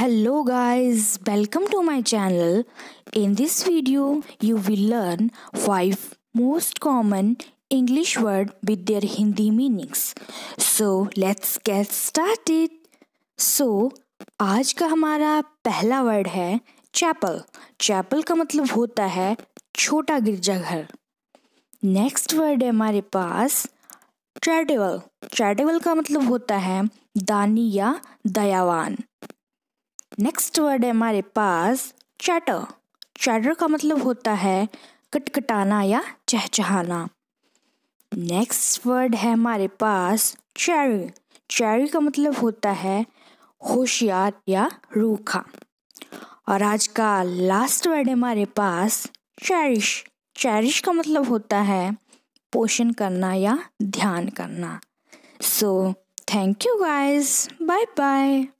Hello guys, welcome to my channel. In this video, you will learn 5 most common English words with their Hindi meanings. So let's get started. So, आज का हमारा पहला word है chapel. Chapel का मतलब होता है छोटा गिरजाघर. Next word है हमारे पास charitable. Charitable का मतलब होता है दानी या दयावान. नेक्स्ट वर्ड है हमारे पास चैटर. चैटर का मतलब होता है कटकटाना या चहचहाना. नेक्स्ट वर्ड है हमारे पास चेरी. चेरी का मतलब होता है होशियार या रूखा. और आज का लास्ट वर्ड है हमारे पास चेरिश. चेरिश का मतलब होता है पोषण करना या ध्यान करना. So thank you guys, bye bye.